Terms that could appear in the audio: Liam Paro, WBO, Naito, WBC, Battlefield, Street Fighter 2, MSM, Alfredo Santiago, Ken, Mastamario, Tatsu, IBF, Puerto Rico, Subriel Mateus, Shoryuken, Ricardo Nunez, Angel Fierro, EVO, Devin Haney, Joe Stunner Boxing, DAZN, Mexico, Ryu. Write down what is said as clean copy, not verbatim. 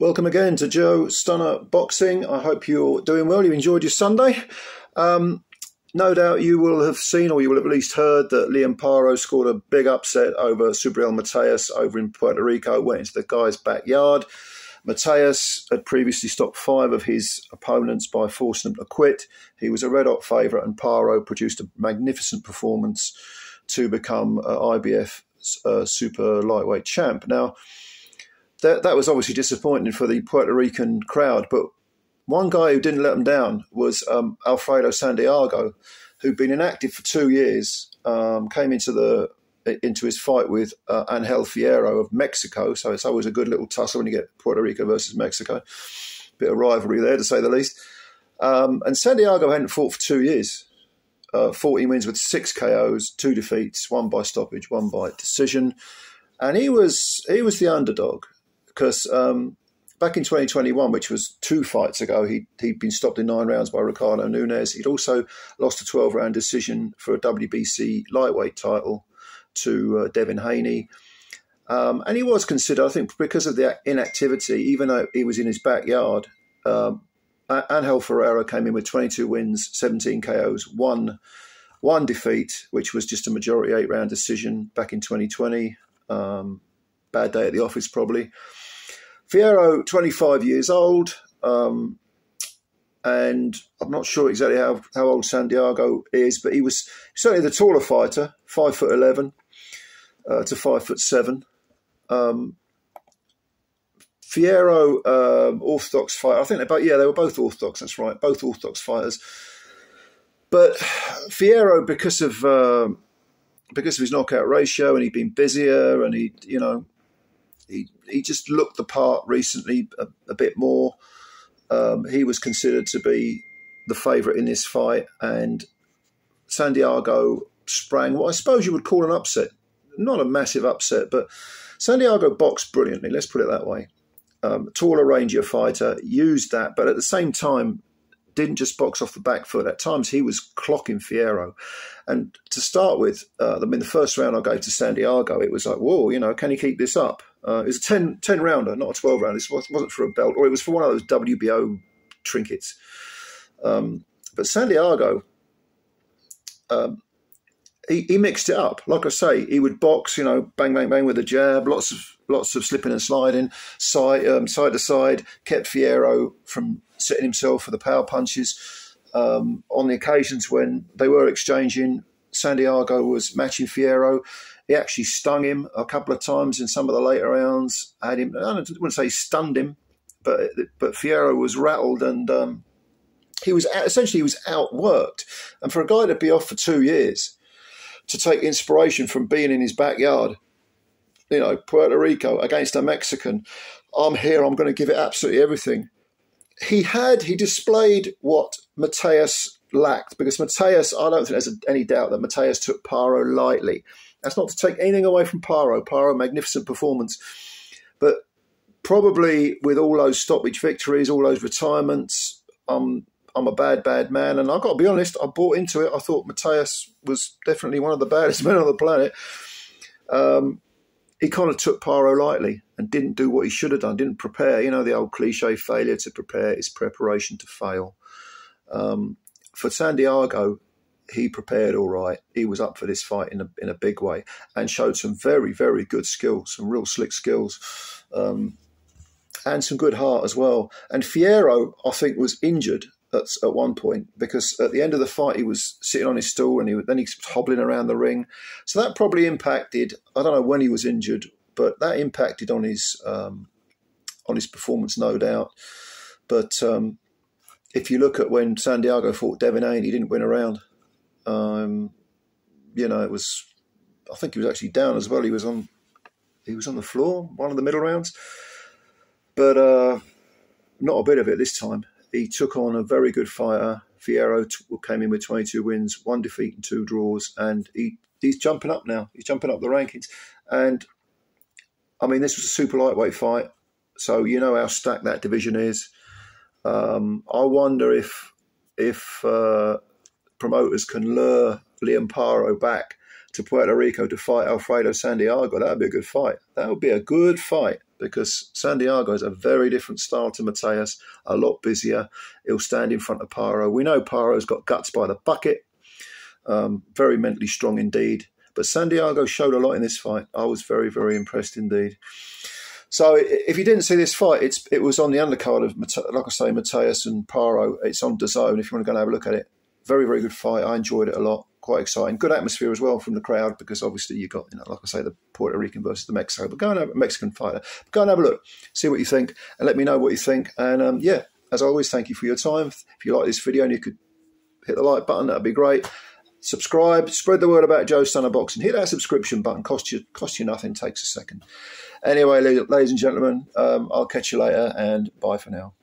Welcome again to Joe Stunner Boxing. I hope you're doing well. You enjoyed your Sunday. No doubt you will have seen, or you will have at least heard, that Liam Paro scored a big upset over Subriel Mateus over in Puerto Rico, went into the guy's backyard. Mateus had previously stopped 5 of his opponents by forcing them to quit. He was a red-hot favourite, and Paro produced a magnificent performance to become IBF super lightweight champ. Now, that was obviously disappointing for the Puerto Rican crowd, but one guy who didn't let them down was Alfredo Santiago, who'd been inactive for 2 years, came into his fight with Angel Fierro of Mexico. So it's always a good little tussle when you get Puerto Rico versus Mexico. Bit of rivalry there, to say the least. And Santiago hadn't fought for 2 years. 14 wins with 6 KOs, 2 defeats, 1 by stoppage, 1 by decision. And he was the underdog because back in 2021, which was 2 fights ago, he'd been stopped in 9 rounds by Ricardo Nunez. He'd also lost a 12-round decision for a WBC lightweight title to Devin Haney. And he was considered, I think, because of the inactivity, even though he was in his backyard, Angel Ferreira came in with 22 wins, 17 KOs, one defeat, which was just a majority 8-round decision back in 2020. Bad day at the office, probably. Fierro, 25 years old, and I'm not sure exactly how old Santiago is, but he was certainly the taller fighter, 5'11" to 5'7". Fierro, orthodox fighter. I think they were both orthodox. That's right, both orthodox fighters. But Fierro, because of his knockout ratio, and he'd been busier, and he just looked the part recently a bit more. He was considered to be the favourite in this fight, and Santiago sprang what I suppose you would call an upset. Not a massive upset, but Santiago boxed brilliantly. Let's put it that way. Taller, rangier fighter, used that, but at the same time didn't just box off the back foot. At times he was clocking Fierro. And to start with, the first round I gave to Santiago, it was like, whoa, can he keep this up? It was a 10-rounder, not a 12-rounder. It wasn't for a belt, or it was for one of those WBO trinkets. But Santiago, he mixed it up. Like I say, he would box, bang, bang, bang with a jab, lots of slipping and sliding, side to side, kept Fierro from setting himself for the power punches. On the occasions when they were exchanging, Santiago was matching Fierro. He actually stung him a couple of times in some of the later rounds. I wouldn't say stunned him, but Fierro was rattled, and he was outworked. And for a guy to be off for 2 years, to take inspiration from being in his backyard, Puerto Rico against a Mexican, I'm here, I'm going to give it absolutely everything. He displayed what Mateus lacked, because Mateus, I don't think there's any doubt that Mateus took Paro lightly. That's not to take anything away from Paro. Paro, magnificent performance. But probably with all those stoppage victories, all those retirements, I'm a bad man. And I've got to be honest, I bought into it. I thought Mateus was definitely one of the baddest men on the planet. He kind of took Paro lightly and didn't do what he should have done, didn't prepare. The old cliche, failure to prepare is preparation to fail. For Santiago, he prepared all right. He was up for this fight in a big way, and showed some very, very good skills, some real slick skills, and some good heart as well. And Fierro, I think, was injured at one point, because at the end of the fight he was sitting on his stool, and then he was hobbling around the ring. So that probably impacted. I don't know when he was injured, but that impacted on his performance, no doubt. But if you look at when Santiago fought Devin Haney, he didn't win a round. I think he was actually down as well. He was on the floor, one of the middle rounds, but not a bit of it this time. He took on a very good fighter. Fierro came in with 22 wins, 1 defeat and 2 draws, and he's jumping up now. He's jumping up the rankings. And, this was a super lightweight fight, so you know how stacked that division is. I wonder if promoters can lure Liam Paro back to Puerto Rico to fight Alfredo Santiago, that would be a good fight. That would be a good fight because Santiago is a very different style to Mateus, a lot busier. He'll stand in front of Paro. We know Paro's got guts by the bucket, very mentally strong indeed. But Santiago showed a lot in this fight. I was very, very impressed indeed. So if you didn't see this fight, it was on the undercard of, like I say, Mateus and Paro. It's on DAZN if you want to go and have a look at it. Very, very good fight. I enjoyed it a lot. Quite exciting. Good atmosphere as well from the crowd because obviously you got, like I say, the Puerto Rican versus the Mexico. But go and have a Mexican fighter. Go and have a look. See what you think and let me know what you think. And yeah, as always, thank you for your time. If you like this video and you could hit the like button, that would be great. Subscribe, spread the word about Joe Stunner Boxing. Hit that subscription button. Costs you nothing. Takes a second. Anyway, ladies and gentlemen, I'll catch you later and bye for now.